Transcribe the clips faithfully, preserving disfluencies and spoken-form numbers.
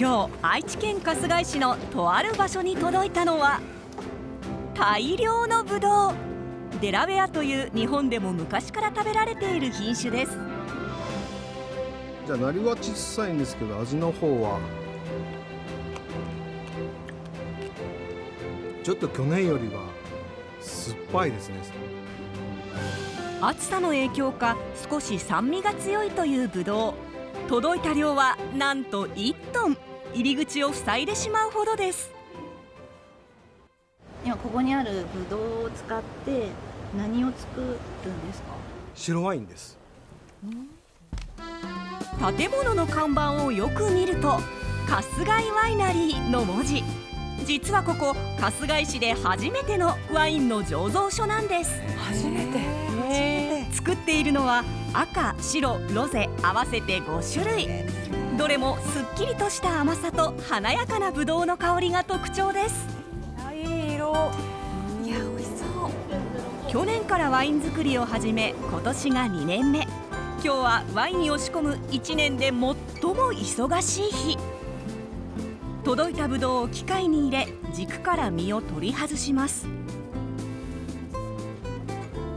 今日愛知県春日井市のとある場所に届いたのは大量のブドウ。デラウェアという日本でも昔から食べられている品種です。じゃあなりは小さいんですけど味の方はちょっと去年よりは酸っぱいですね。暑さの影響か少し酸味が強いというブドウ。届いた量はなんといっトン。入り口を塞いでしまうほどです。今ここにあるブドウを使って何を作るんですか？白ワインです。建物の看板をよく見ると春日井ワイナリーの文字。実はここ春日井市で初めてのワインの醸造所なんです。初めて、えー、作っているのは赤、白、ロゼ合わせてごしゅるい。どれもすっきりとした甘さと華やかなブドウの香りが特徴です。いい色。いや、美味しそう。去年からワイン作りを始め今年がにねんめ。今日はワインを仕込むいちねんで最も忙しい日。届いたブドウを機械に入れ軸から実を取り外します。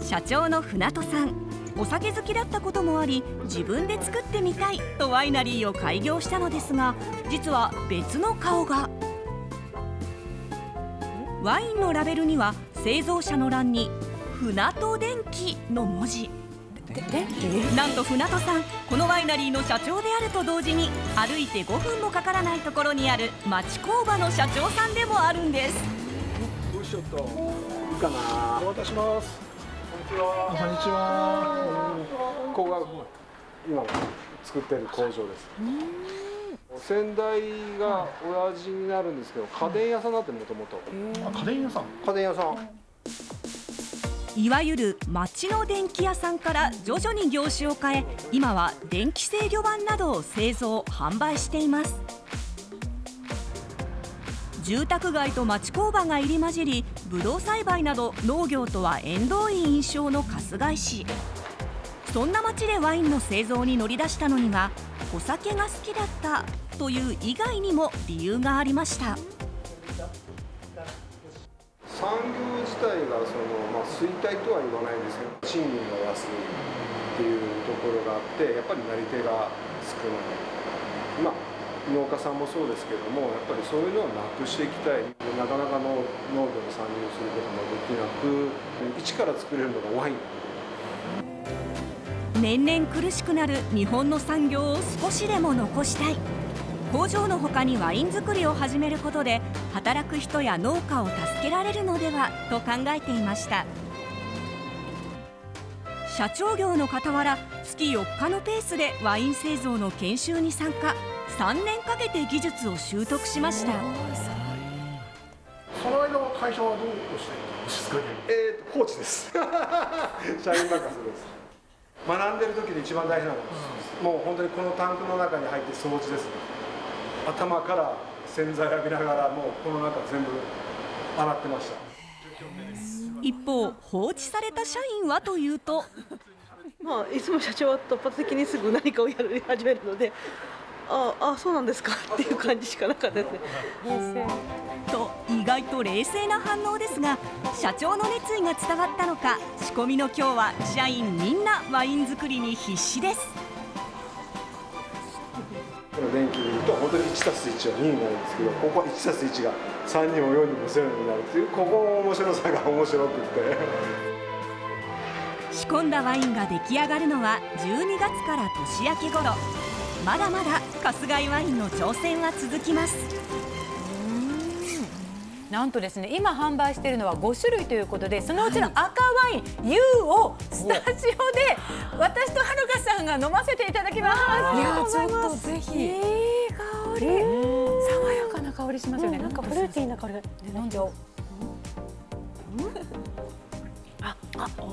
社長の船戸さん、お酒好きだったこともあり自分で作ってみたいとワイナリーを開業したのですが、実は別の顔が。ワインのラベルには製造者の欄に「船戸電機」の文字。なんと船戸さん、このワイナリーの社長であると同時に歩いてごふんもかからないところにある町工場の社長さんでもあるんです。どうしようといいかな。お渡しします。こんにちは。ここが今作ってる工場です。先代が親父になるんですけど、家電屋さんだって、もともと家電屋さん家電屋さんいわゆる町の電気屋さんから徐々に業種を変え、今は電気制御盤などを製造販売しています。住宅街と町工場が入り混じり、ブドウ栽培など農業とは縁遠い印象の春日井市。そんな町でワインの製造に乗り出したのには、お酒が好きだったという以外にも理由がありました。産業自体がその、まあ、衰退とは言わないんですけど、賃金が安いっていうところがあって、やっぱりなり手が少ない。まあ農家さんもそうですけども、やっぱりそういうのはなくしていきたい。なかなかの農業に参入することもできなく、一から作れるのがワイン。年々苦しくなる日本の産業を少しでも残したい。工場の他にワイン作りを始めることで働く人や農家を助けられるのではと考えていました。社長業の傍ら月よっかのペースでワイン製造の研修に参加。さんねんかけて技術を習得しました。その間は会社はどうしてるんですか？えーと、放置です社員任せです学んでる時で一番大事なのは、うん、もう本当にこのタンクの中に入って掃除です、ね、頭から洗剤浴びながら、もうこの中全部洗ってました。一方、放置された社員はというとまあいつも社長は突発的にすぐ何かをやり始めるので、ああそうなんですかっていう感じしかなかったですね。と意外と冷静な反応ですが、社長の熱意が伝わったのか、仕込みの今日は社員みんなワイン作りに必死です。この電気でいうと本当に いちたすいち はにになるんですけど、ここは いちたすいち がさんにもよんにもゼロになるという、ここも面白さが面白くて仕込んだワインが出来上がるのはじゅうにがつから年明け頃。まだまだ春日井ワインの挑戦は続きます。なんとですね、今販売しているのはごしゅるいということで、そのうちの赤ワイン ユー をスタジオで私とはるかさんが飲ませていただきます。いや、ちょっとぜひ。いい香り、爽やかな香りしますよね。なんかフルーティーな香りが。飲んじゃおう。あ、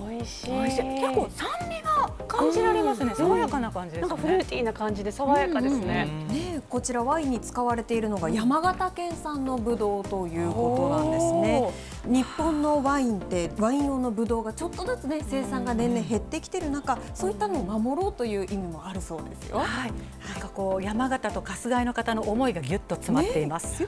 美味しい。結構酸味が感じられますね。爽やかな感じですね。なんかフルーティーな感じで爽やかですね。ね、こちらワインに使われているのが山形県産のブドウということなんですね。日本のワインってワイン用のブドウがちょっとずつね生産が年々減ってきている中、そういったのを守ろうという意味もあるそうですよ。はい。なんかこう山形と春日井の方の思いがぎゅっと詰まっています。